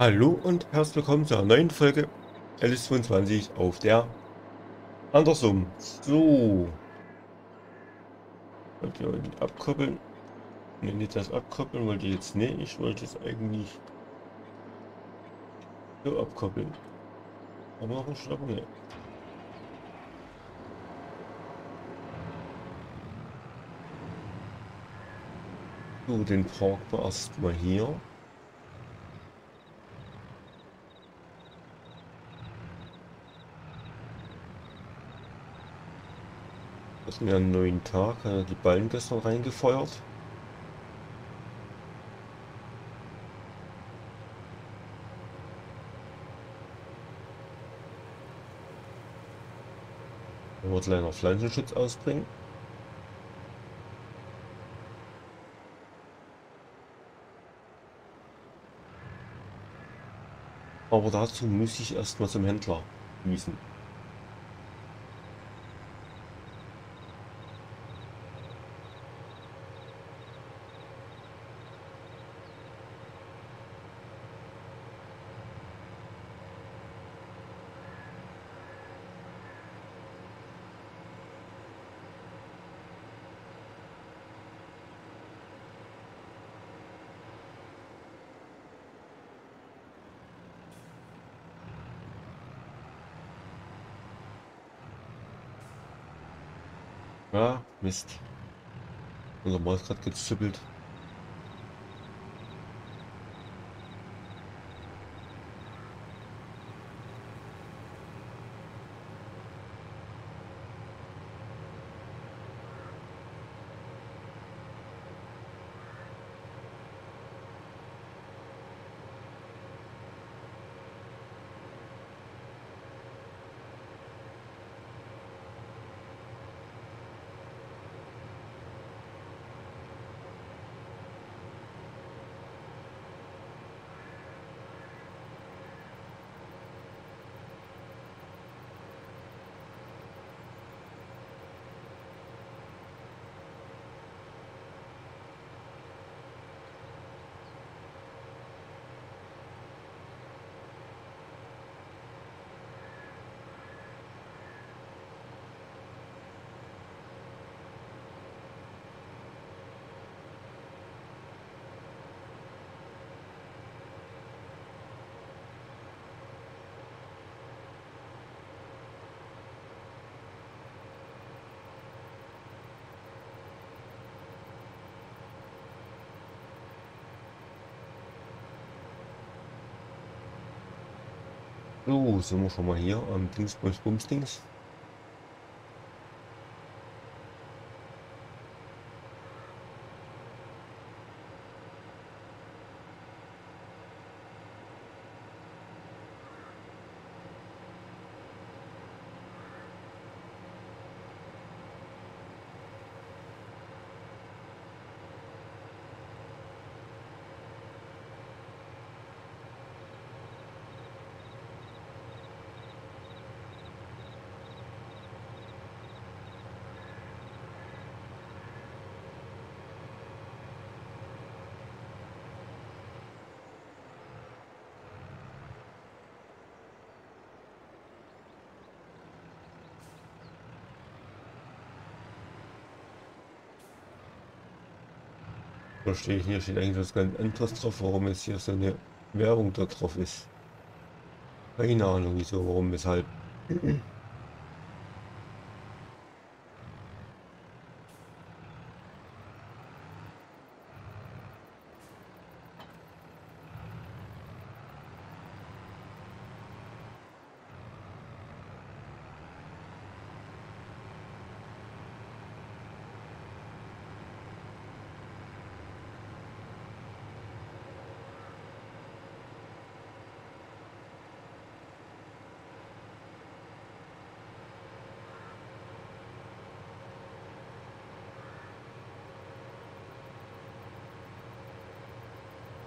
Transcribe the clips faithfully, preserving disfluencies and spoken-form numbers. Hallo und herzlich willkommen zu einer neuen Folge L S zweiundzwanzig auf der Andersum. So. Wollte ich abkoppeln? Ne, nicht das abkoppeln wollte ich jetzt nicht. Ich wollte es eigentlich so abkoppeln. Aber noch ein Schlag nicht. So, den Park wir erstmal hier. Das ist ja ein neuer Tag, hat er die Ballen gestern reingefeuert. Da wird leider Pflanzenschutz ausbringen. Aber dazu muss ich erstmal zum Händler wiesen. Ja, Mist. Unser Maus gerade gezüppelt. So, sind wir schon mal hier am Dingsbums-Bums-Dings. Verstehe ich, hier steht eigentlich was ganz anderes drauf, warum jetzt hier so eine Werbung da drauf ist. Keine Ahnung wieso, warum, weshalb.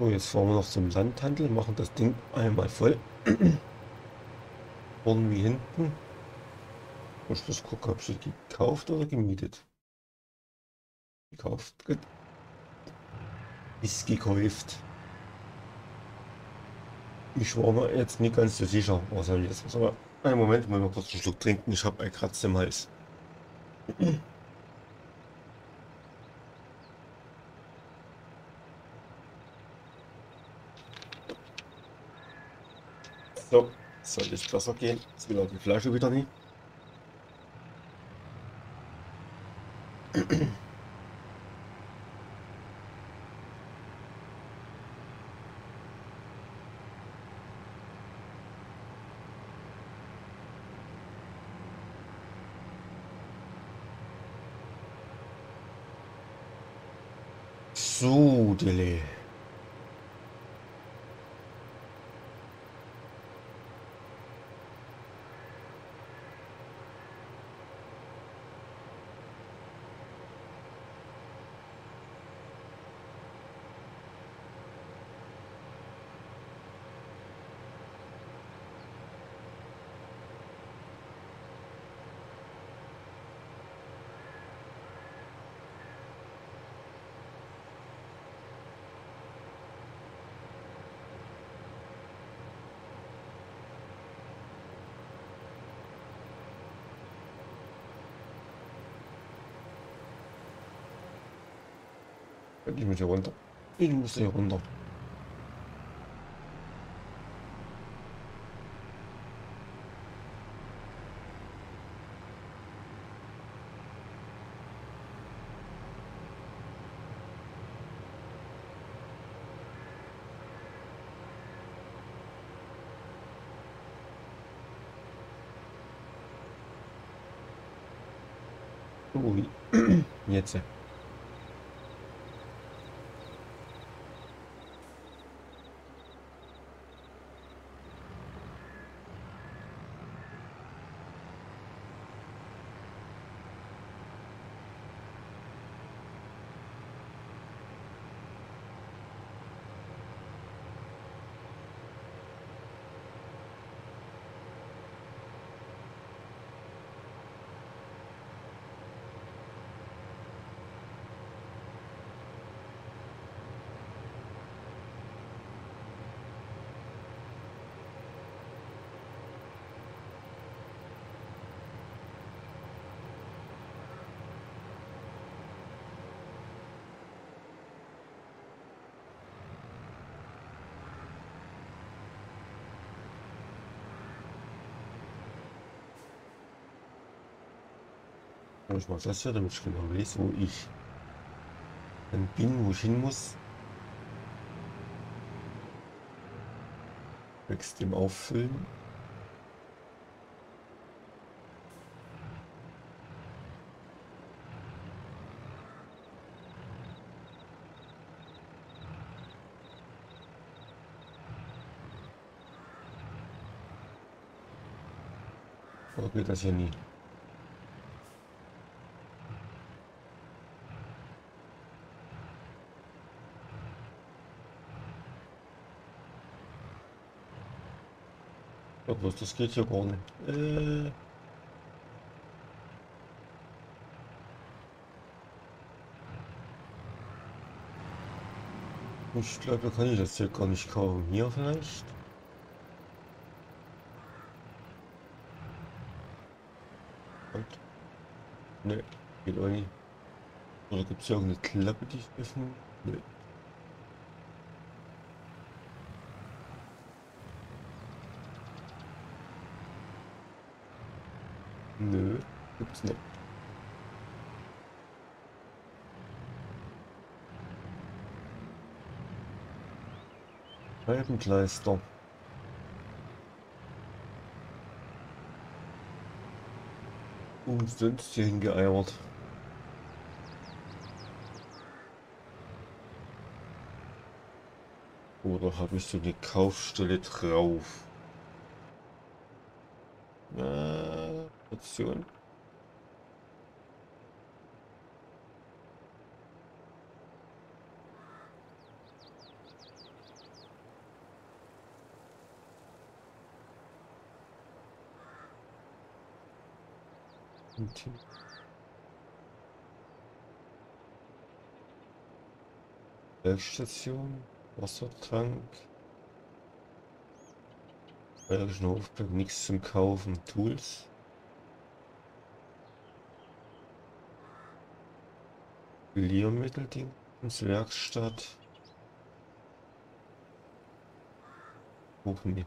So, jetzt fahren wir noch zum Landhandel, machen das Ding einmal voll. Vorne wie hinten. Muss ich das gucken, ob sie gekauft oder gemietet? Gekauft. Gut. Ist gekauft. Ich war mir jetzt nicht ganz so sicher, was er jetzt ist. Aber einen Moment, ich muss mal kurz einen Schluck trinken. Ich habe einen Kratzer im Hals. So, soll das Wasser gehen. Jetzt will auch die Flasche wieder nicht. So, Dele. Ich muss hier runter. Ich muss hier runter. Ui. Jetzt. Ich mache das hier, damit ich genau weiß, wo ich dann bin, wo ich hin muss. Wächst dem Auffüllen. Oder geht das hier nie? Das geht hier gar nicht. Äh ich glaube, kann ich das hier gar nicht kaufen. Hier vielleicht? Und? Ne, geht auch nicht. Oder gibt es hier irgendeine Klappe, die ich öffne? Nee. Nö, gibt's nicht. Scheibenkleister. Umsonst hier hingeeiert. Oder habe ich so eine Kaufstelle drauf? Option. Okay. Weltstation, Wassertank, Bayerischen Hofberg, nichts zum Kaufen. Tools. Liermittelding, Werkstatt. Open.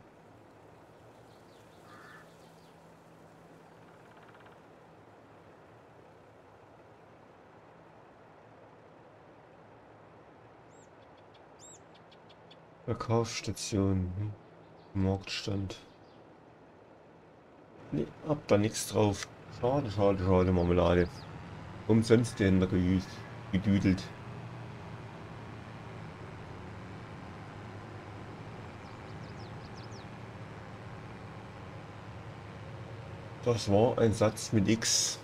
Verkaufsstation, hm. Marktstand. Nee, hab da nichts drauf. Schade, schade, schade, Marmelade. Umsonst die Hände gedüdelt. Das war ein Satz mit X.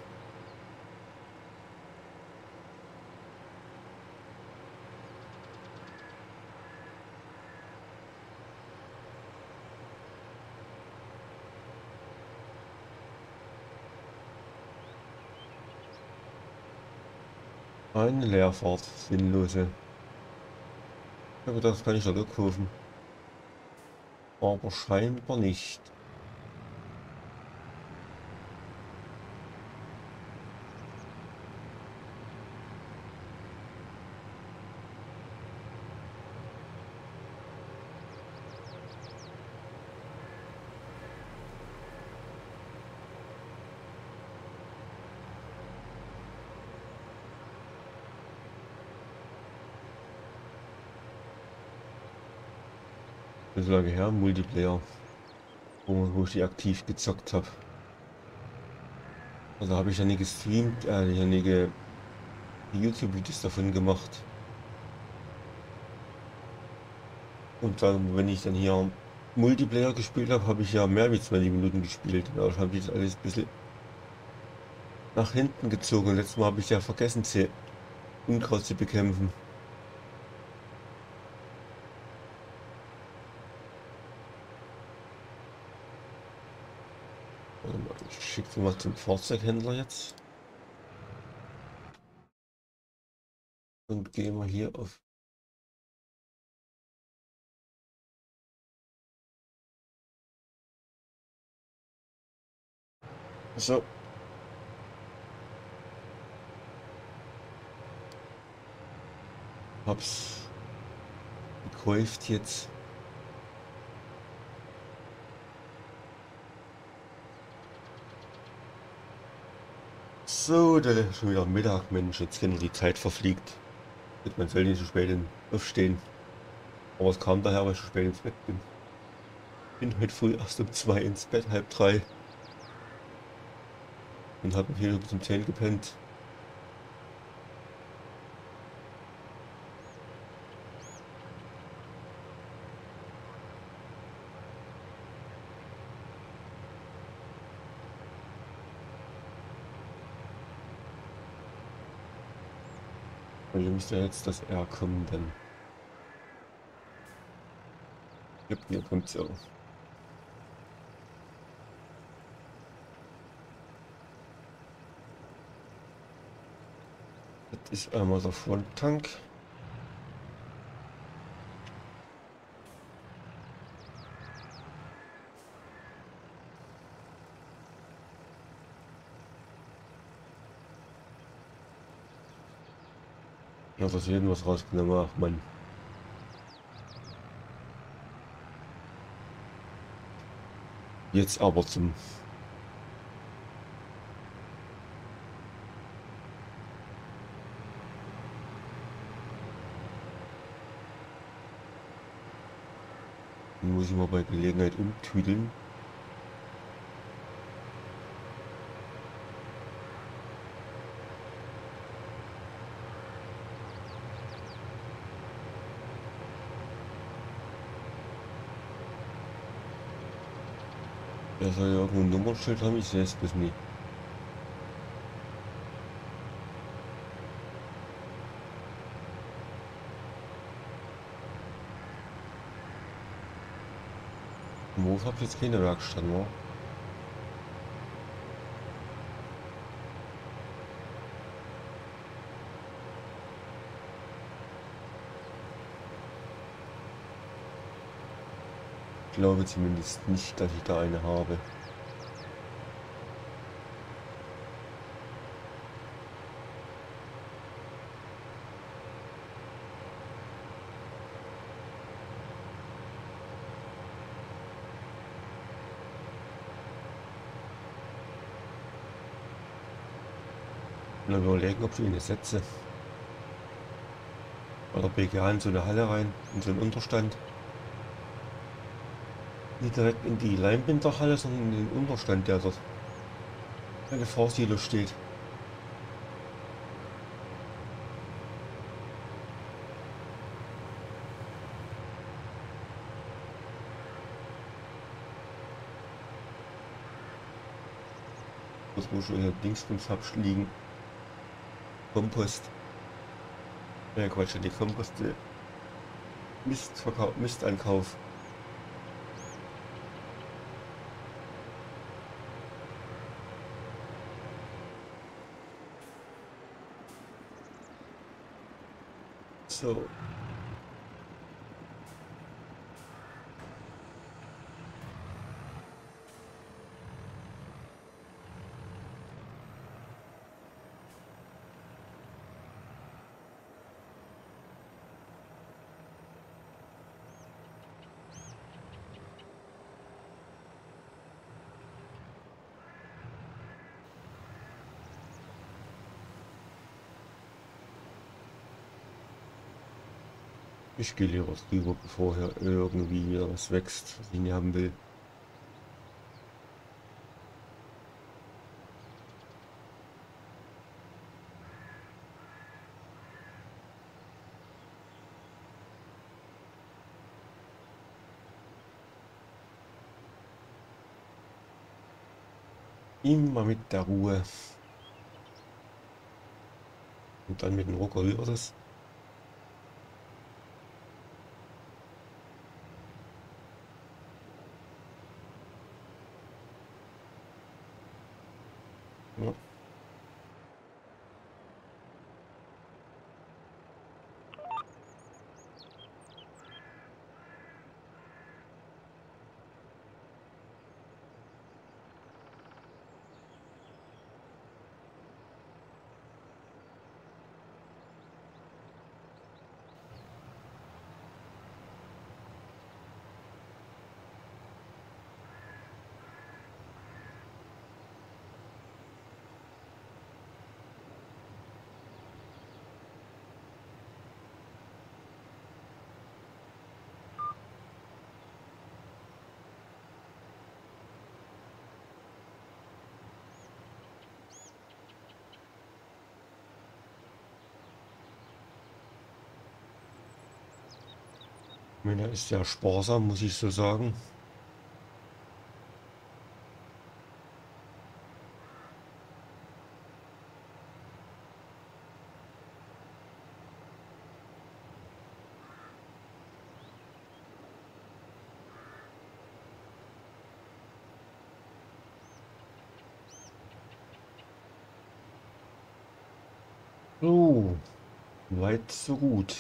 Eine Leerfahrt, sinnlose. Ja gut, das kann ich ja rückrufen. Aber scheinbar nicht. So lange her, Multiplayer, wo, wo ich die aktiv gezockt habe. Also habe ich ja nie gestreamt, äh, ich habe nie ge YouTube-Videos davon gemacht. Und dann, wenn ich dann hier Multiplayer gespielt habe, habe ich ja mehr wie zwanzig Minuten gespielt. Aber ich habe jetzt alles ein bisschen nach hinten gezogen. Letztes Mal habe ich ja vergessen, Unkraut zu bekämpfen. Schickt mal zum Fahrzeughändler jetzt. Und gehen wir hier auf. So. Hab's gekauft jetzt. So, der schon wieder Mittag, Mensch, jetzt kennen die Zeit verfliegt. Man soll nicht so spät aufstehen. Aber es kam daher, weil ich so spät ins Bett bin. Bin heute früh erst um zwei ins Bett, halb drei. Und hab mich hier bis um zehn gepennt. Also müsste jetzt das R kommen, denn ja, hier kommt es auch. Das ist einmal der Fronttank. Ich hab das jeden was rausgenommen, ach Mann. Jetzt aber zum... Den muss ich mal bei Gelegenheit umtüdeln. Das soll ja irgendwo ein Nummernschild haben, ich sehe es bis nie. Im Hof habe ich jetzt keine Werkstatt mehr. glaube zumindest nicht, dass ich da eine habe. Mal überlegen, ob ich ihn ersetze. Oder B G H in so eine Halle rein, in so einen Unterstand. Nicht direkt in die Leinbinderhalle, sondern in den Unterstand, der dort bei der Fahrsilo steht. Das muss schon hier links im Sapsch liegen. Kompost. Ja, Quatsch, die Komposte. Mistverkauf, Mistankauf. So. Ich gehe lieber drüber, bevor hier irgendwie was wächst, was ich nicht haben will. Immer mit der Ruhe. Und dann mit dem Rucker über das. Meiner ist ja sparsam, muss ich so sagen. So, weit so gut.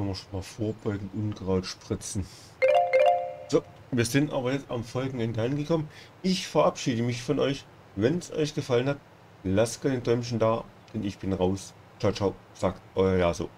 Können wir schon mal vorbeugen, Unkraut spritzen. So, wir sind aber jetzt am folgenden Teil gekommen. Ich verabschiede mich von euch. Wenn es euch gefallen hat, lasst gerne ein Däumchen da, denn ich bin raus. Ciao, ciao, sagt euer JaSo.